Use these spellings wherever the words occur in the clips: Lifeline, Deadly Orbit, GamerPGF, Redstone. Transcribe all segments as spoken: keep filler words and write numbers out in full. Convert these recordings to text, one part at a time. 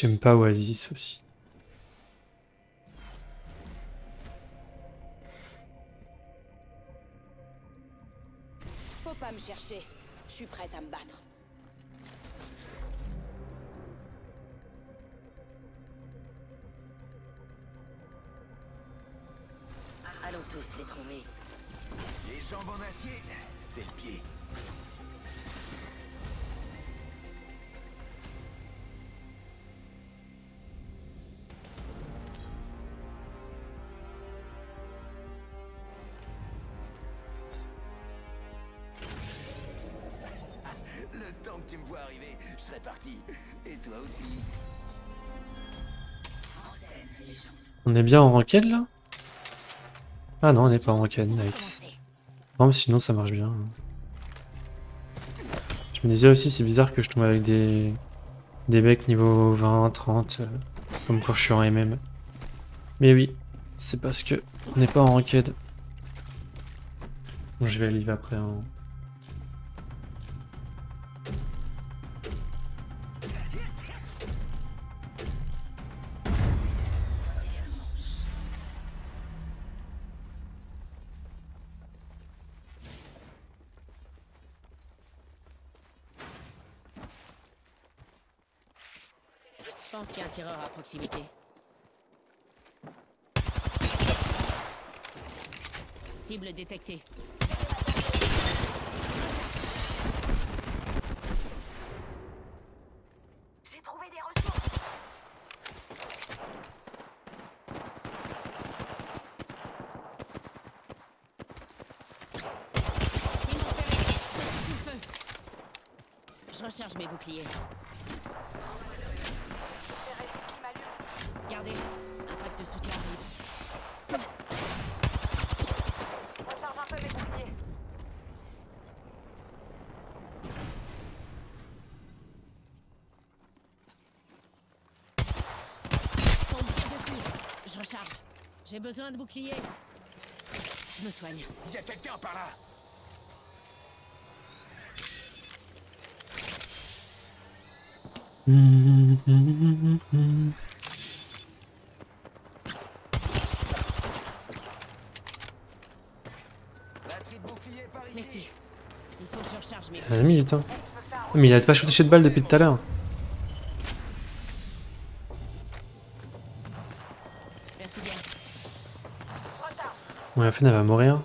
J'aime pas Oasis aussi. Faut pas me chercher, je suis prête à me battre. Allons tous les trouver. Les jambes en acier, c'est le pied. Le temps que tu me vois arriver, je serais parti. Et toi aussi. On est bien en ranked là ? Ah non, on n'est pas en ranked, nice. Non mais sinon ça marche bien. Je me disais aussi, c'est bizarre que je tombe avec des des mecs niveau vingt, trente, euh, comme quand je suis en M M. Mais oui, c'est parce que on n'est pas en ranked. Bon, je vais aller après en... Je pense qu'il y a un tireur à proximité. Cible détectée. J'ai trouvé des ressources. Ils m'ont fait le feu. Je recharge mes boucliers. Regardez, un pack de soutien arrive. Recharge un peu mes boucliers. Tombe dessus. Je recharge. J'ai besoin de boucliers. Je me soigne. Il y a quelqu'un par là. Mmh, mmh, mmh. Ah, minute, hein. Mais il a pas shooté de balle depuis tout à l'heure. Bon, la fin elle va mourir.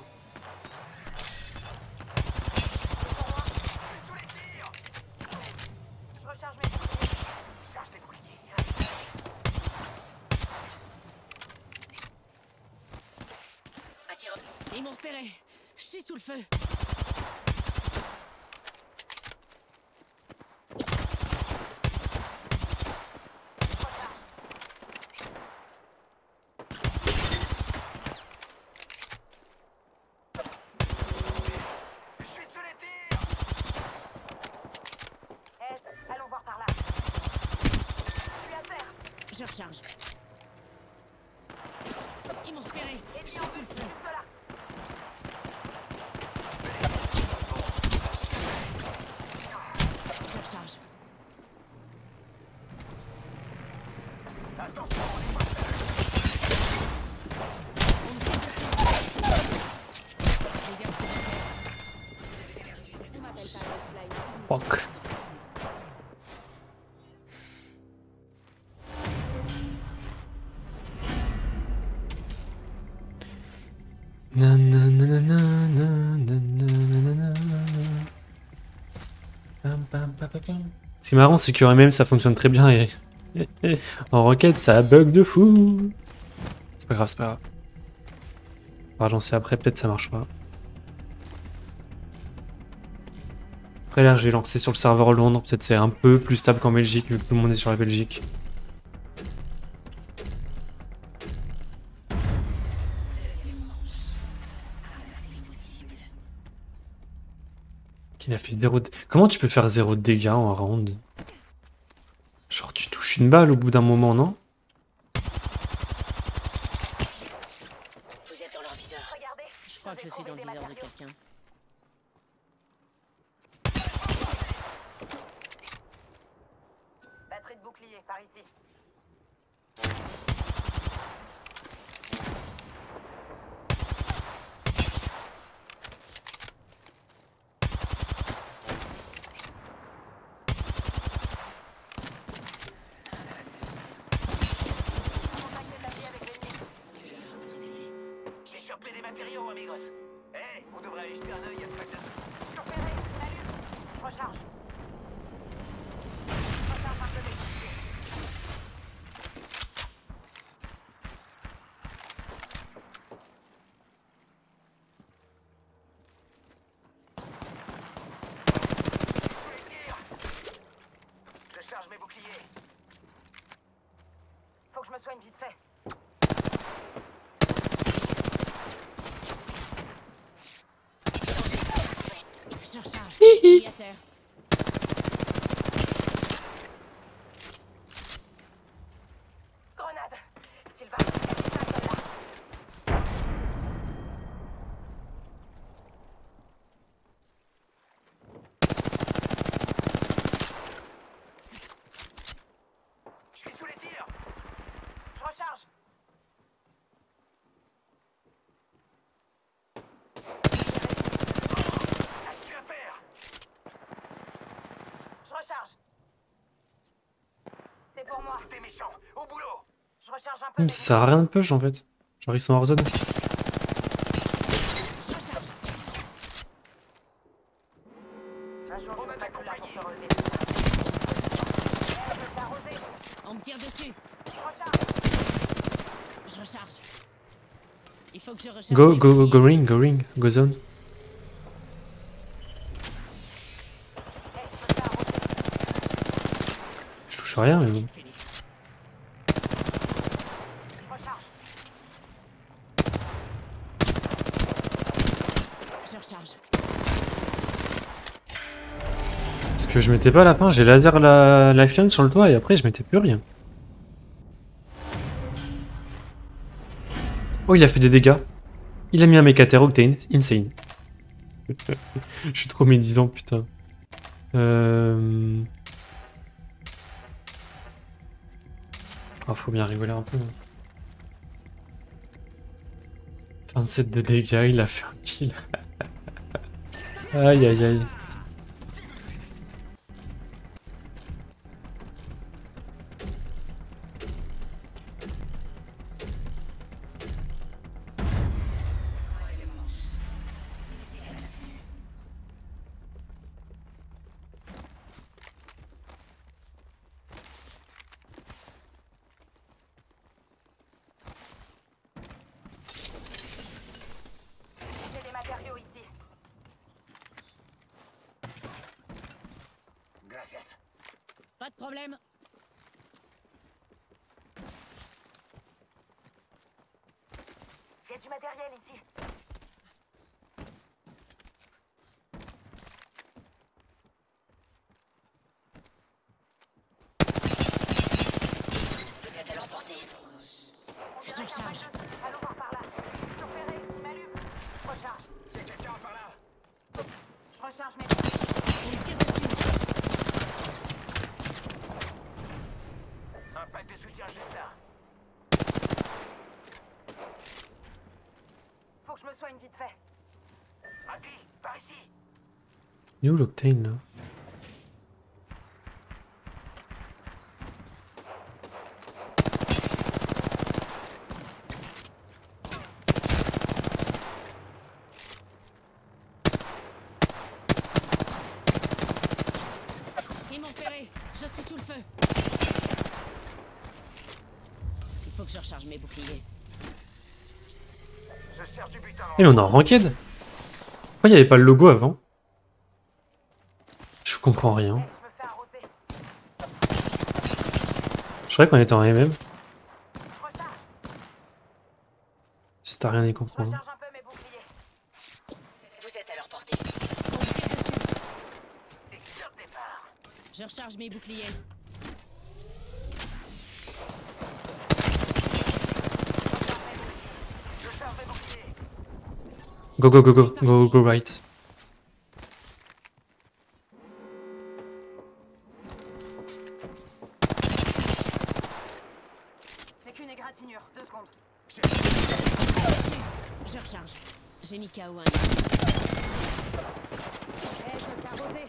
Ils m'ont repéré. Je suis sous le feu. Je recharge. Ils m'ont repéré. Je suis sous le feu. Je recharge. Attention, on est pas là. Fuck. Ce qui est marrant, c'est que même ça fonctionne très bien et en roquette ça bug de fou. C'est pas grave, c'est pas grave. On va relancer après, peut-être ça marche pas. Après là j'ai lancé sur le serveur Londres, peut-être c'est un peu plus stable qu'en Belgique vu que tout le monde est sur la Belgique. Il a fait zéro... Comment tu peux faire zéro dégâts en round? Genre tu touches une balle au bout d'un moment, non? Vous êtes dans leur viseur. Regardez, je crois que je suis dans le viseur de quelqu'un. Batterie de bouclier. bouclier, par ici. Vite fait. Je recharge. Hihi. Grenade. Sylvain. Je suis sous les tirs. Recharge. Lâche-tu à faire. Je recharge. C'est pour moi. T'es méchant. Au boulot. Je recharge un peu. Mais ça sert à rien de push en fait. Genre ils sont hors zone. Je recharge. Un jour on va t'accompagner pour te relever. Je vais t'arroser. On me tire dessus. Je recharge. Je recharge. Il faut que je recharge. Go, go, go, go ring, go ring, go zone. Je touche à rien, mais bon. Je recharge. Parce que je mettais pas la fin, j'ai laser la lifeline sur le toit et après je mettais plus rien. Oh, il a fait des dégâts. Il a mis un mécaterro, t'es insane. Je suis trop médisant, putain. Euh... Oh, faut bien rigoler un peu. vingt-sept de dégâts, il a fait un kill. Aïe, aïe, aïe. Pas de problème. J'ai du matériel ici. Vous êtes à l'emporter. Je recharge. Allons voir par là. Je repérerai. M'allume. Je recharge. Il y a quelqu'un par là. Je recharge mes... Pack de soutien juste là. Faut que je me soigne vite fait. Agri, par ici. Il est où l'octane là? Ils m'ont repéré, je suis sous le feu. Faut que je recharge mes boucliers. Je sers du butin. Et on est en ranked. Pourquoi il n'y avait pas le logo avant? Je comprends rien. Je croyais qu'on était en M M. Si t'as rien y comprendre. Vous êtes à leur portée. Je recharge mes boucliers. Go, go, go, go, go, go, right. J'ai mis K O un. Eh, je vais t'arroser.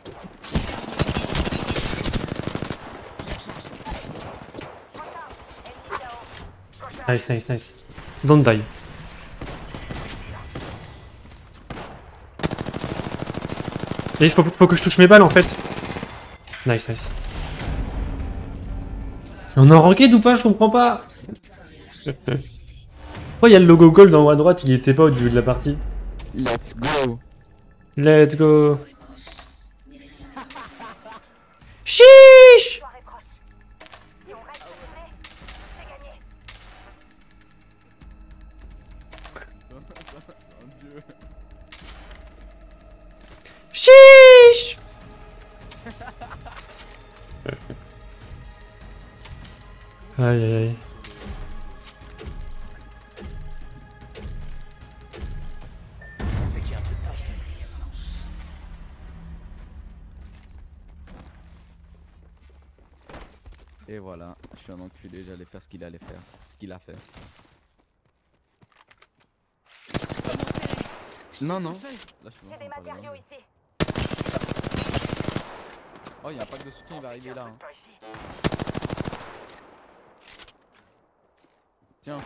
Nice, nice, nice. Don't die. Et il faut, faut que je touche mes balles en fait. Nice, nice. On est en ranked ou pas? Je comprends pas. Pourquoi il y a le logo gold en haut à droite? Il était pas au début de la partie. Let's go. Let's go. Chiche. Chiche. Aïe aïe aïe. Et voilà, je suis un enculé, j'allais faire ce qu'il allait faire, ce qu'il a fait. Non, non, j'ai des matériaux ici. Oh, il y a un pack de soutien, il va arriver là. Hein. Tiens.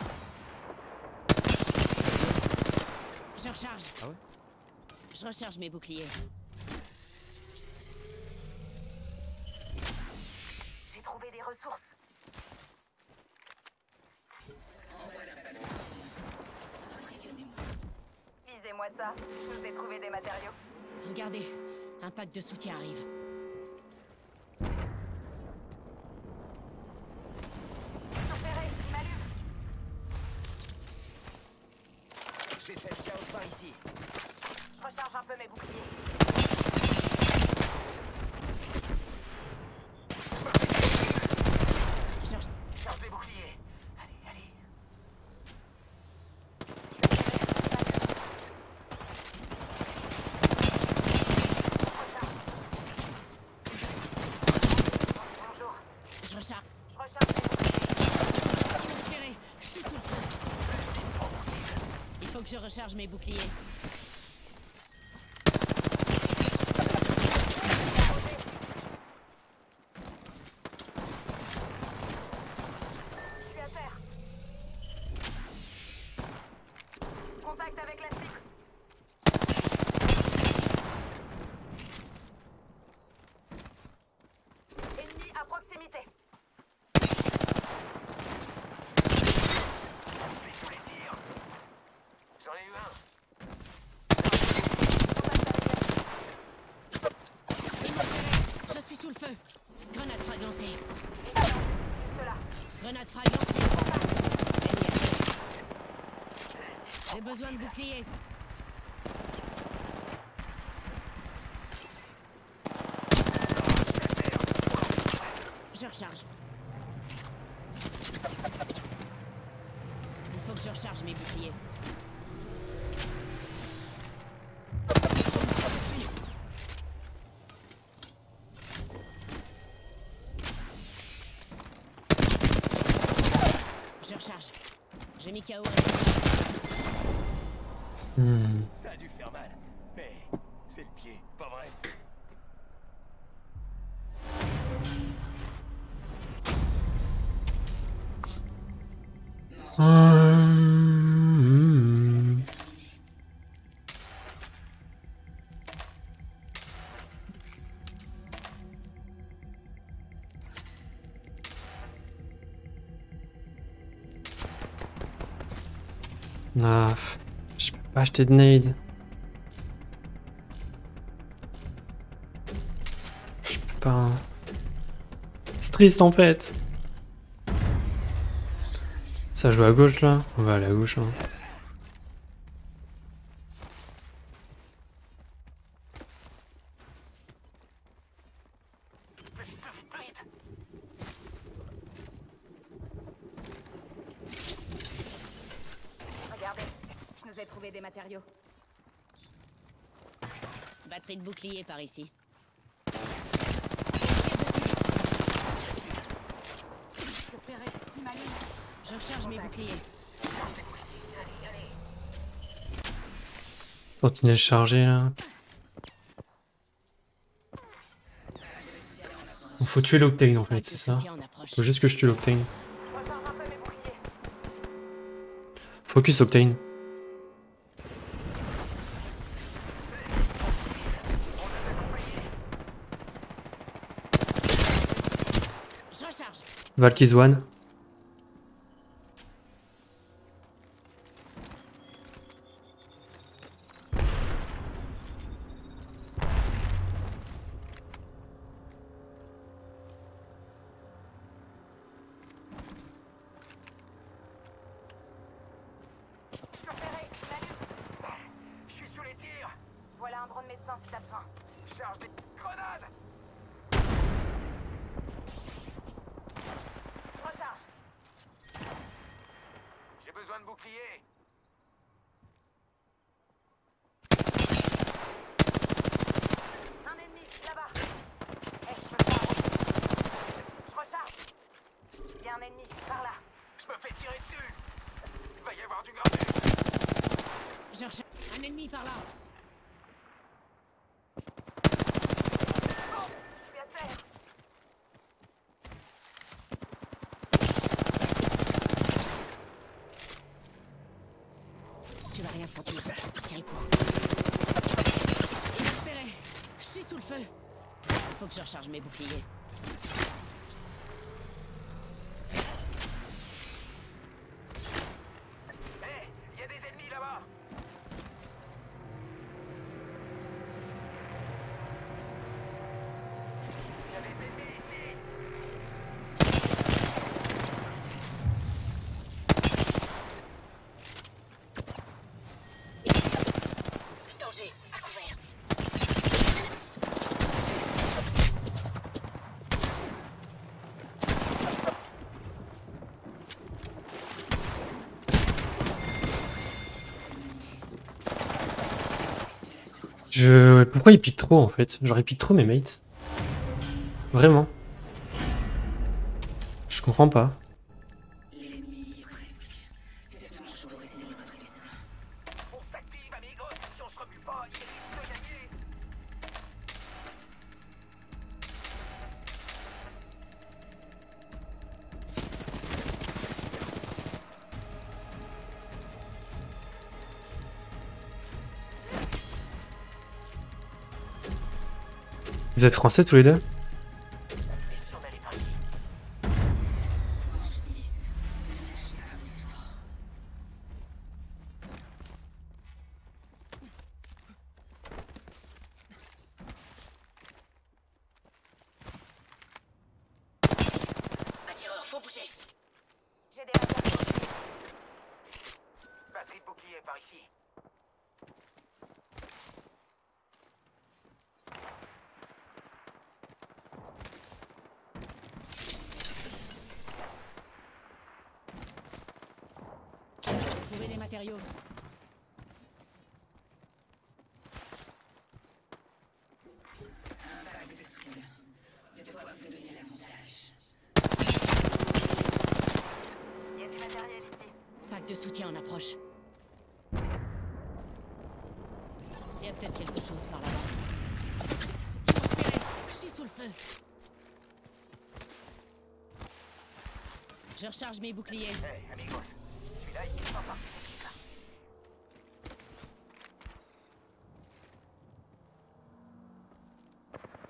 Je recharge. Ah ouais? Je recharge mes boucliers. J'ai trouvé des ressources. Visez-moi ça. Je vous ai trouvé des matériaux. Regardez, un pack de soutien arrive. Je recharge mes boucliers. Je suis à terre. Contact avec la cible. Ennemi à proximité. J'ai besoin de bouclier. Je recharge. Il faut que je recharge mes boucliers. Je recharge. J'ai mis K O un. Hmm. Ça a dû faire mal, mais c'est le pied, pas vrai? Hum. Ah. Pas acheter de nade. Je peux pas. C'est triste en fait. Ça joue à gauche là. On va aller à gauche. Hein. Des matériaux. Batterie de bouclier par ici. Je recharge mes boucliers. Continuer de charger là. Il faut tuer l'Octane en fait, c'est ça. Il faut juste que je tue l'Octane. Focus Octane. Valkyrie One. Je... Pourquoi il pique trop en fait? Genre il pique trop mes mates. Vraiment. Je comprends pas. Vous êtes français tous les deux? Mes boucliers. Hey, amigos, celui-là il est pas parti de l'équipe là.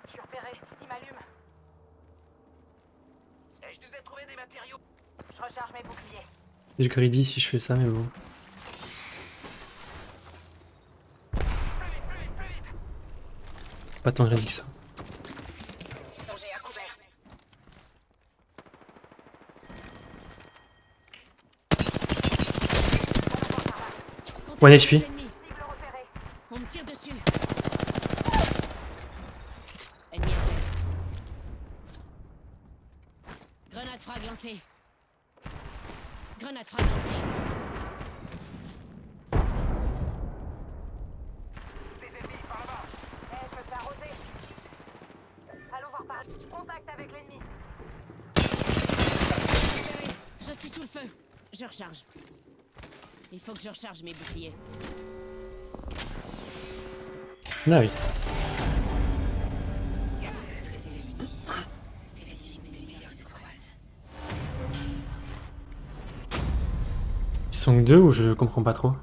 Je suis repéré, il m'allume. Et je nous ai trouvé des matériaux. Je recharge mes boucliers. J'ai greedy si je fais ça, mais bon. Plus vite, plus vite, plus vite. Pas tant greedy que ça. One H P. On me tire dessus. Ennemi à terre. Grenade frag lancée. Grenade frag lancée. Des ennemis par là-bas. Eh, je peux te arroser. Allons voir par là. Contact avec l'ennemi. Je suis sous le feu. Je recharge. Il faut que je recharge mes boucliers. Nice. Ils sont que deux ou je comprends pas trop?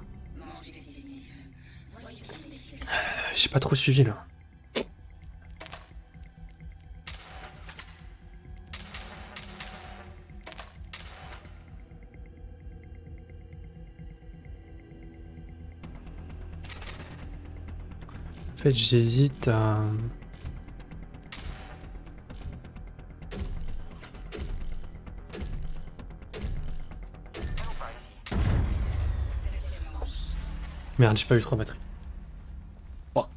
J'ai pas trop suivi là. En fait, j'hésite à... Merde, j'ai pas eu trois batteries. Fuck.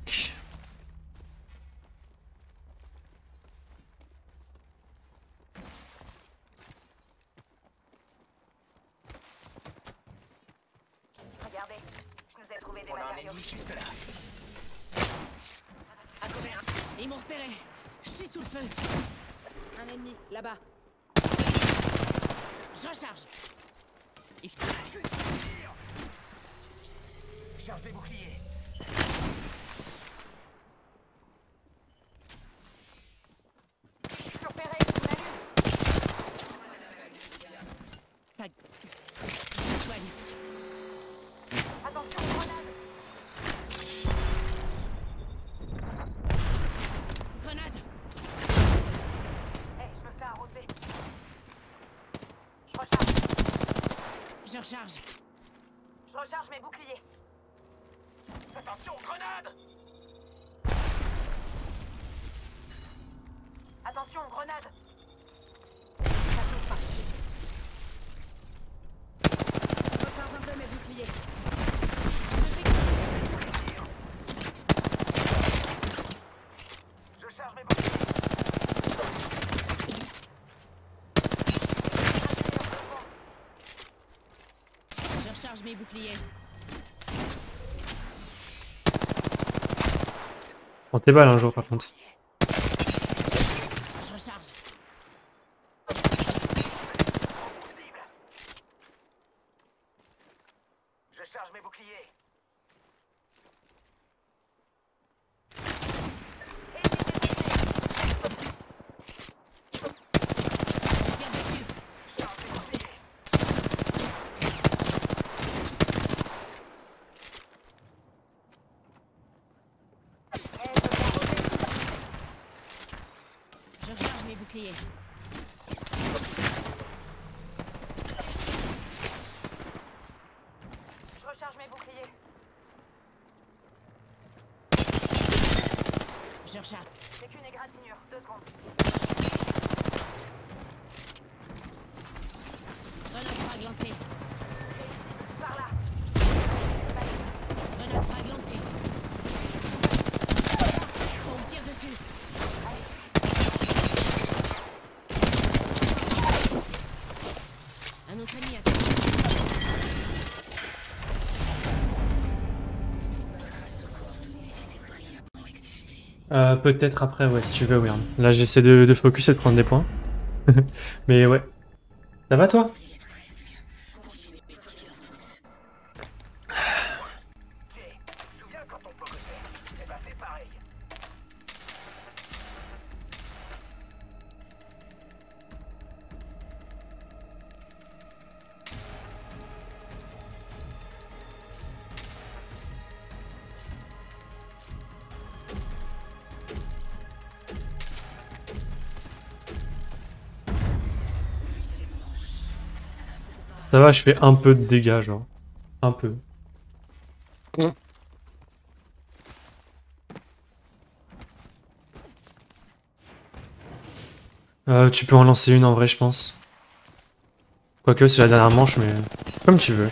Regardez, je nous ai trouvé des matériaux. Ils m'ont repéré. Je suis sous le feu. Un ennemi, là-bas. Je recharge. Il... Charge les boucliers. Je suis repéré, on a vu. Je soigne. Attention, grenade. Je recharge. Je recharge mes boucliers. Attention, grenade! Attention, grenade! Je recharge un peu mes boucliers. Je charge mes boucliers. Charge mes boucliers. On tes balles un jour par contre. Je recharge. Je charge mes boucliers. Bouclier. Je recharge mes boucliers. Je recharge. C'est qu'une égratignure, deux secondes. Grenade frag lancée. Par là. Grenade frag lancée. On tire dessus. Allez. Un autre ami à terre. Euh, peut-être après, ouais, si tu veux, Wyrm. Là, j'essaie de, de focus et de prendre des points. Mais ouais. Ça va, toi? Ça va, je fais un peu de dégâts, genre. Un peu. Mmh. Euh, tu peux en lancer une en vrai, je pense. Quoique, c'est la dernière manche, mais comme tu veux.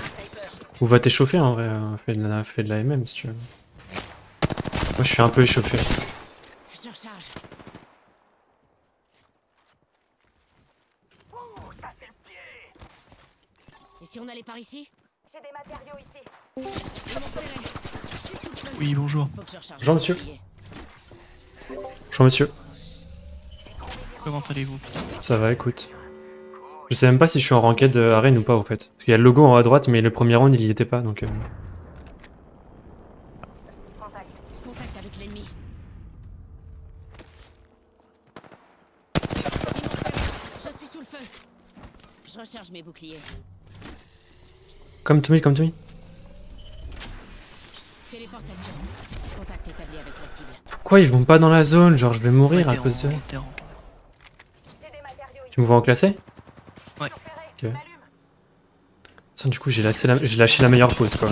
Ou va t'échauffer, en vrai. Fais de la, fais de la M M, si tu veux. Moi, je suis un peu échauffé. Je recharge. Et si on allait par ici? J'ai des matériaux ici. Oui, bonjour. Jean monsieur. Jean monsieur. Comment allez-vous? Ça va, écoute. Je sais même pas si je suis en ranked arène ou pas en fait. Parce qu'il y a le logo en haut à droite, mais le premier round il y était pas donc. Euh... Contact. Contact avec l'ennemi. Je suis sous le feu. Je recharge mes boucliers. Come to me, come to me. Téléportation. Contact établi avec la cible. Pourquoi ils vont pas dans la zone? Genre je vais mourir à cause de... Tu me vois en classé? Ouais. Ok. Tiens, du coup j'ai lâché, la... lâché la meilleure pause quoi.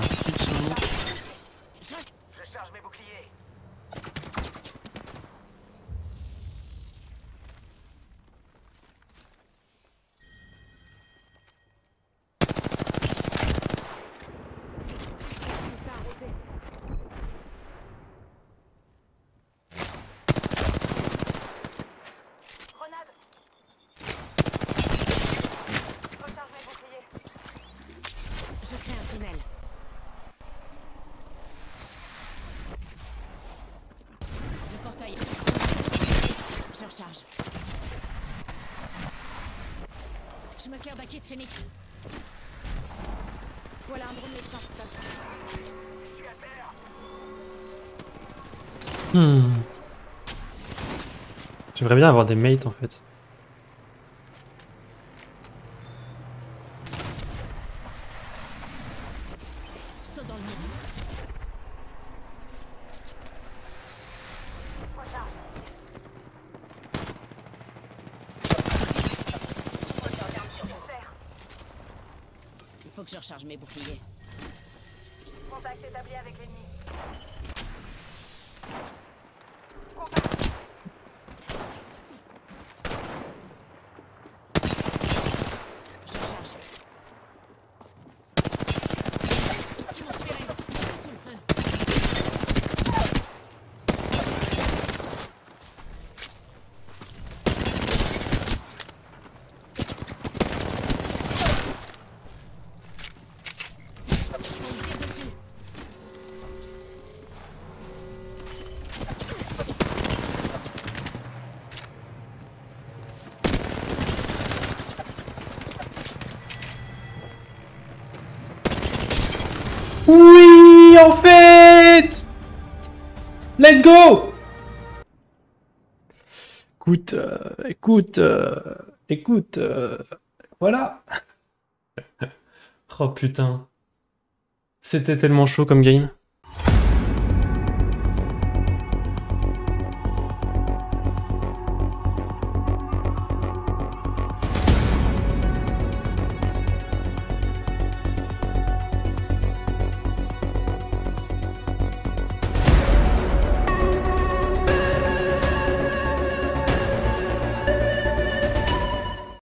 Je me sers d'un kit Phoenix. Voilà un drone médecin. Je suis à terre. Hmm. J'aimerais bien avoir des mates en fait. Faut que je recharge mes boucliers. Contact établi avec l'ennemi. Contact. Je recharge. Ils m'ont tiré. Ils sont sous le feu. Oui, en fait. Let's go. Écoute, euh, écoute, euh, écoute, euh, voilà. Oh putain. C'était tellement chaud comme game.